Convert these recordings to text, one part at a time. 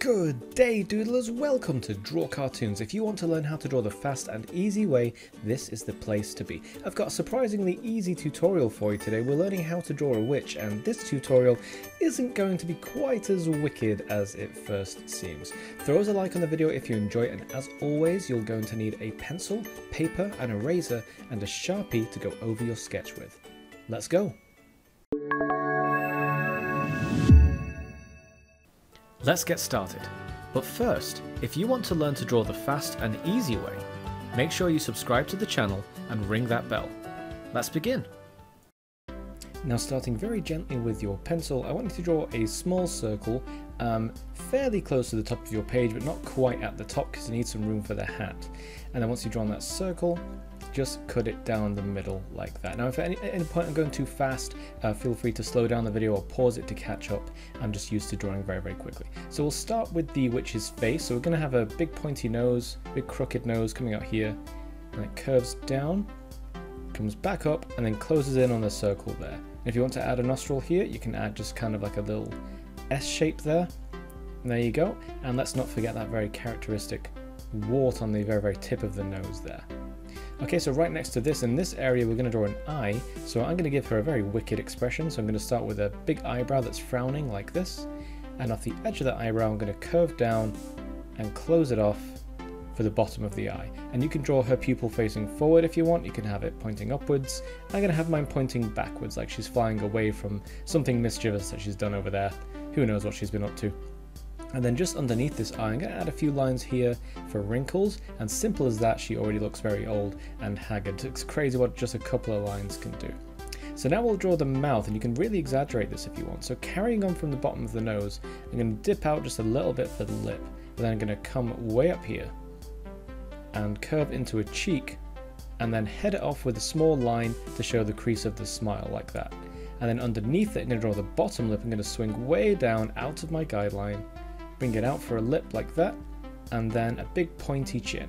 Good day, doodlers, welcome to Draw Cartoons. If you want to learn how to draw the fast and easy way, this is the place to be. I've got a surprisingly easy tutorial for you today. We're learning how to draw a witch, and this tutorial isn't going to be quite as wicked as it first seems. Throw us a like on the video if you enjoy it, and as always, you're going to need a pencil, paper, an eraser, and a Sharpie to go over your sketch with. Let's go. Let's get started, but first, if you want to learn to draw the fast and easy way, make sure you subscribe to the channel and ring that bell. Let's begin! Now, starting very gently with your pencil, I want you to draw a small circle fairly close to the top of your page, but not quite at the top because you need some room for the hat. And then once you've drawn that circle, just cut it down the middle like that. Now, if at any point I'm going too fast, feel free to slow down the video or pause it to catch up. I'm just used to drawing very, very quickly. So we'll start with the witch's face. So we're going to have a big pointy nose, big crooked nose coming out here, and it curves down, comes back up, and then closes in on a circle there. And if you want to add a nostril here, you can add just kind of like a little S shape there. And there you go. And let's not forget that very characteristic wart on the very, very tip of the nose there. Okay, so right next to this, in this area, we're going to draw an eye. So I'm going to give her a very wicked expression. So I'm going to start with a big eyebrow that's frowning like this. And off the edge of that eyebrow, I'm going to curve down and close it off for the bottom of the eye. And you can draw her pupil facing forward if you want. You can have it pointing upwards. I'm going to have mine pointing backwards, like she's flying away from something mischievous that she's done over there. Who knows what she's been up to. And then just underneath this eye, I'm going to add a few lines here for wrinkles, and simple as that, she already looks very old and haggard. It's crazy what just a couple of lines can do. So now we'll draw the mouth, and you can really exaggerate this if you want. So carrying on from the bottom of the nose, I'm going to dip out just a little bit for the lip, but then I'm going to come way up here and curve into a cheek, and then head it off with a small line to show the crease of the smile like that. And then underneath it, I'm going to draw the bottom lip. I'm going to swing way down out of my guideline, bring it out for a lip like that, and then a big pointy chin.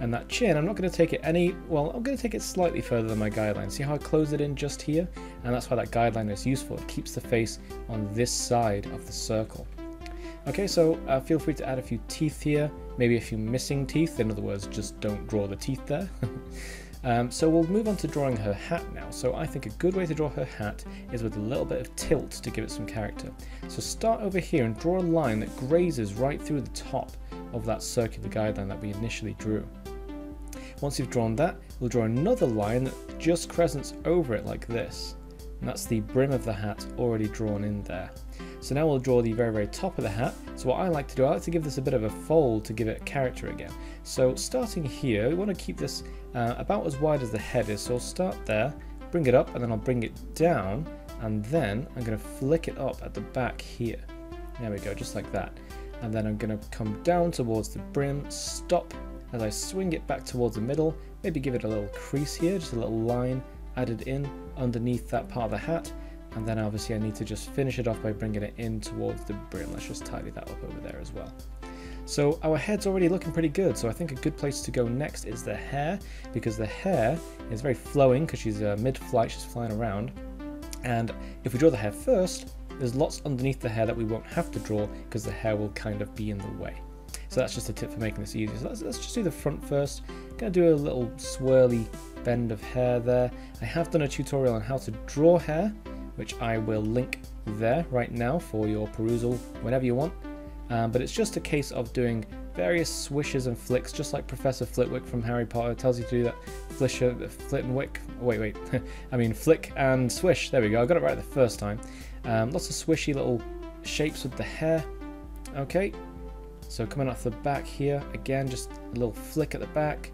And that chin, I'm not going to take it I'm going to take it slightly further than my guideline. See how I close it in just here? And that's why that guideline is useful. It keeps the face on this side of the circle. Okay, so feel free to add a few teeth here, maybe a few missing teeth. In other words, just don't draw the teeth there. So we'll move on to drawing her hat now. So I think a good way to draw her hat is with a little bit of tilt to give it some character. So start over here and draw a line that grazes right through the top of that circular guideline that we initially drew. Once you've drawn that, we'll draw another line that just crescents over it like this. And that's the brim of the hat already drawn in there. So now we'll draw the very, very top of the hat. So what I like to do, I like to give this a bit of a fold to give it character again. So starting here, we want to keep this about as wide as the head is. So I'll start there, bring it up, and then I'll bring it down, and then I'm going to flick it up at the back here. There we go, just like that. And then I'm going to come down towards the brim, stop, as I swing it back towards the middle, maybe give it a little crease here, just a little line added in underneath that part of the hat. And then obviously I need to just finish it off by bringing it in towards the brim. Let's just tidy that up over there as well. So our head's already looking pretty good. So I think a good place to go next is the hair, because the hair is very flowing because she's mid-flight, she's flying around. And if we draw the hair first, there's lots underneath the hair that we won't have to draw because the hair will kind of be in the way. So that's just a tip for making this easier. So let's just do the front first. I'm going to do a little swirly bend of hair there. I have done a tutorial on how to draw hair, which I will link there right now for your perusal whenever you want. But it's just a case of doing various swishes and flicks, just like Professor Flitwick from Harry Potter tells you to do that. Flick and swish. There we go, I got it right the first time. Lots of swishy little shapes with the hair. Okay, so coming off the back here, again, just a little flick at the back.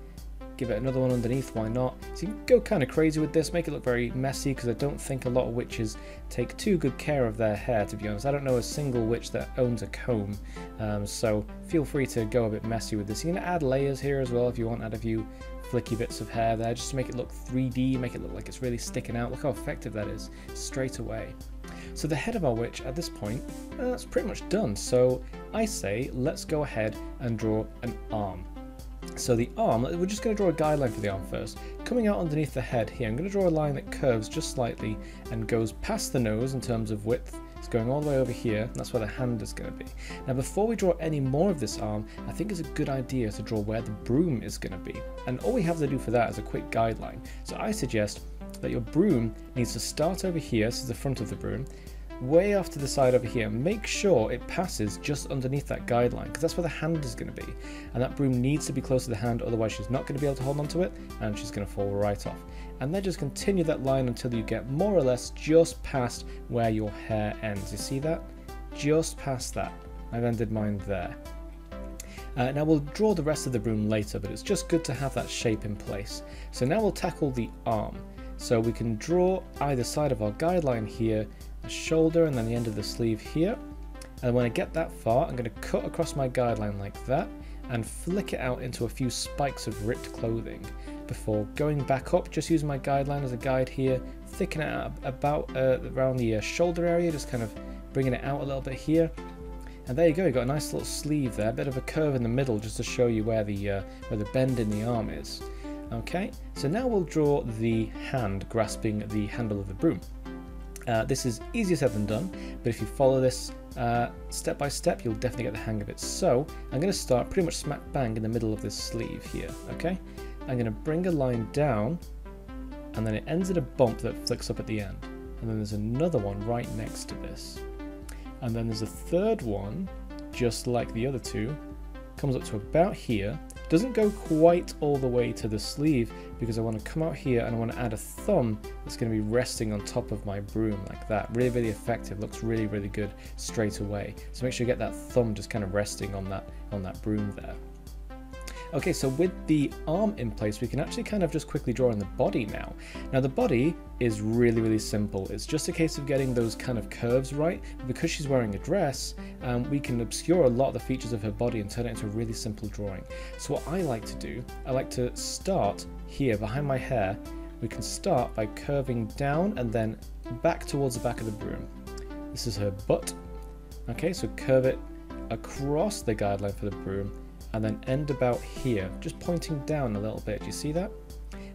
Give it another one underneath, why not? So you can go kind of crazy with this, make it look very messy, because I don't think a lot of witches take too good care of their hair, to be honest. I don't know a single witch that owns a comb, so feel free to go a bit messy with this. You can add layers here as well if you want, add a few flicky bits of hair there, just to make it look 3D, make it look like it's really sticking out. Look how effective that is, straight away. So the head of our witch at this point, that's pretty much done. So I say, let's go ahead and draw an arm. So the arm, we're just going to draw a guideline for the arm first. Coming out underneath the head here, I'm going to draw a line that curves just slightly and goes past the nose in terms of width, It's going all the way over here, and that's where the hand is going to be. Now, before we draw any more of this arm, I think it's a good idea to draw where the broom is going to be. And all we have to do for that is a quick guideline. So I suggest that your broom needs to start over here, this is the front of the broom, way off to the side over here. Make sure it passes just underneath that guideline, because that's where the hand is going to be, and that broom needs to be close to the hand, otherwise she's not going to be able to hold onto it and she's going to fall right off. And then just continue that line until you get more or less just past where your hair ends. You see that? Just past that. I've ended mine there. Now we'll draw the rest of the broom later, but it's just good to have that shape in place. So now we'll tackle the arm. So we can draw either side of our guideline here, the shoulder and then the end of the sleeve here. And when I get that far, I'm going to cut across my guideline like that and flick it out into a few spikes of ripped clothing before going back up, just using my guideline as a guide here, thicken it out about around the shoulder area, just kind of bringing it out a little bit here. And there you go, you've got a nice little sleeve there, a bit of a curve in the middle just to show you where the bend in the arm is. Okay, so now we'll draw the hand grasping the handle of the broom. This is easier said than done, but if you follow this step by step, you'll definitely get the hang of it. So I'm going to start pretty much smack bang in the middle of this sleeve here, okay? I'm going to bring a line down, and then it ends in a bump that flicks up at the end. And then there's another one right next to this. And then there's a third one, just like the other two, comes up to about here. Doesn't go quite all the way to the sleeve because I want to come out here and I want to add a thumb that's going to be resting on top of my broom like that. Really, really effective. Looks really, really good straight away. So make sure you get that thumb just kind of resting on that broom there. Okay, so with the arm in place, we can actually kind of just quickly draw in the body now. Now the body is really, really simple. It's just a case of getting those kind of curves right. Because she's wearing a dress, we can obscure a lot of the features of her body and turn it into a really simple drawing. So what I like to do, I like to start here behind my hair. We can start by curving down and then back towards the back of the broom. This is her butt. Okay, so curve it across the guideline for the broom and then end about here, just pointing down a little bit. Do you see that?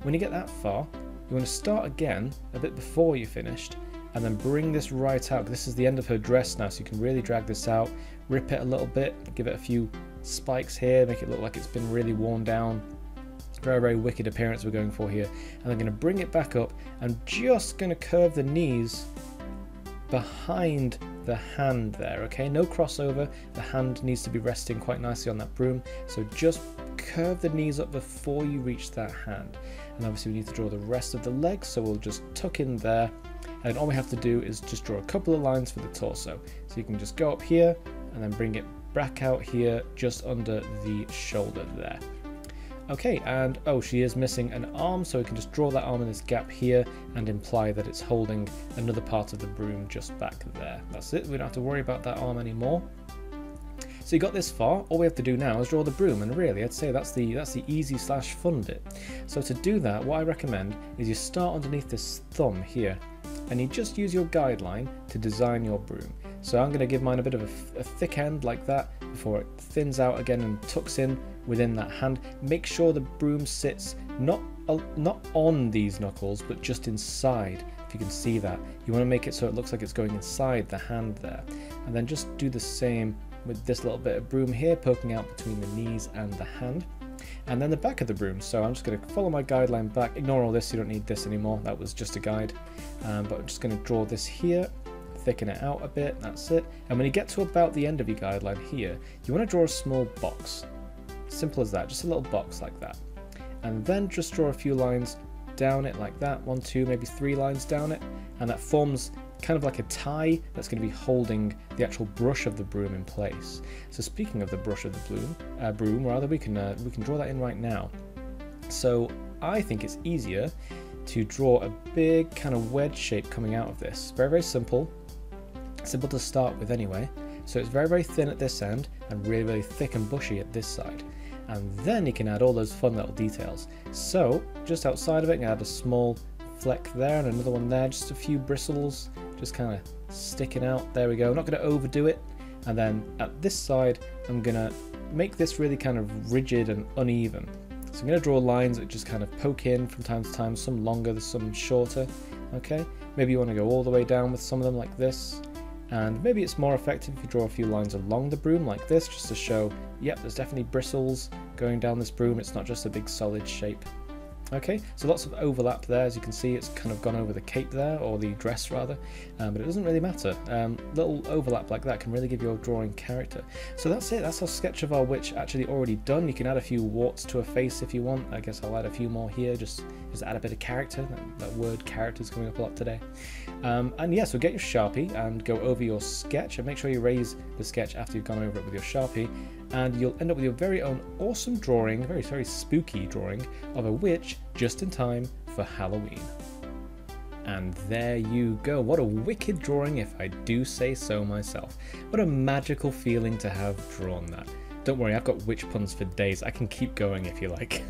When you get that far, you want to start again a bit before you finished, and then bring this right out. This is the end of her dress now, so you can really drag this out, rip it a little bit, give it a few spikes here, make it look like it's been really worn down. Very, very wicked appearance we're going for here. And I'm going to bring it back up. I'm just going to curve the knees behind the hand there, okay? No crossover. The hand needs to be resting quite nicely on that broom, so just curve the knees up before you reach that hand. And obviously we need to draw the rest of the leg, so we'll just tuck in there, and all we have to do is just draw a couple of lines for the torso. So you can just go up here and then bring it back out here just under the shoulder there. Okay, and oh, she is missing an arm, so we can just draw that arm in this gap here and imply that it's holding another part of the broom just back there. That's it, we don't have to worry about that arm anymore. So you got this far, all we have to do now is draw the broom, and really I'd say that's the easy slash fun bit. So to do that, what I recommend is you start underneath this thumb here, and you just use your guideline to design your broom. So I'm going to give mine a bit of a thick end like that before it thins out again and tucks in within that hand. Make sure the broom sits not on these knuckles, but just inside, if you can see that. You want to make it so it looks like it's going inside the hand there. And then just do the same with this little bit of broom here, poking out between the knees and the hand. And then the back of the broom, so I'm just going to follow my guideline back. Ignore all this, you don't need this anymore, that was just a guide. But I'm just going to draw this here. Thicken it out a bit, that's it. And when you get to about the end of your guideline here, you want to draw a small box. Simple as that, just a little box like that. And then just draw a few lines down it like that, 1, 2, maybe 3 lines down it. And that forms kind of like a tie that's going to be holding the actual brush of the broom in place. So speaking of the brush of the broom, we can draw that in right now. So I think it's easier to draw a big kind of wedge shape coming out of this. Very, very simple. Simple to start with anyway. So it's very, very thin at this end and really, really thick and bushy at this side. And then you can add all those fun little details. So just outside of it, you can add a small fleck there and another one there, just a few bristles, just kind of sticking out. There we go. I'm not going to overdo it. And then at this side, I'm going to make this really kind of rigid and uneven. So I'm going to draw lines that just kind of poke in from time to time, some longer, some shorter. Okay, maybe you want to go all the way down with some of them like this. And maybe it's more effective if you draw a few lines along the broom like this, just to show, yep, there's definitely bristles going down this broom, it's not just a big solid shape. Okay, so lots of overlap there, as you can see it's kind of gone over the cape there, or the dress rather, but it doesn't really matter. Little overlap like that can really give your drawing character. So that's it, that's our sketch of our witch actually already done. You can add a few warts to her face if you want. I guess I'll add a few more here, just add a bit of character. That word character is coming up a lot today. And yeah, so get your Sharpie and go over your sketch, and make sure you raise the sketch after you've gone over it with your Sharpie, and you'll end up with your very own awesome drawing, very, very spooky drawing of a witch just in time for Halloween. And there you go. What a wicked drawing, if I do say so myself. What a magical feeling to have drawn that. Don't worry, I've got witch puns for days. I can keep going if you like.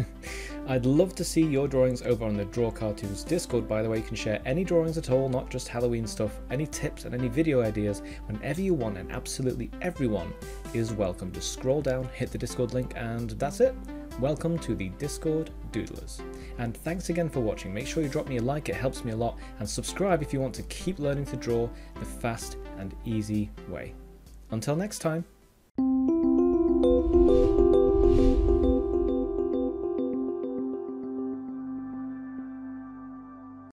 I'd love to see your drawings over on the Draw Cartoons Discord, by the way. You can share any drawings at all, not just Halloween stuff, any tips and any video ideas whenever you want, and absolutely everyone is welcome. Just scroll down, hit the Discord link, and that's it. Welcome to the Discord Doodlers. And thanks again for watching. Make sure you drop me a like, it helps me a lot, and subscribe if you want to keep learning to draw the fast and easy way. Until next time.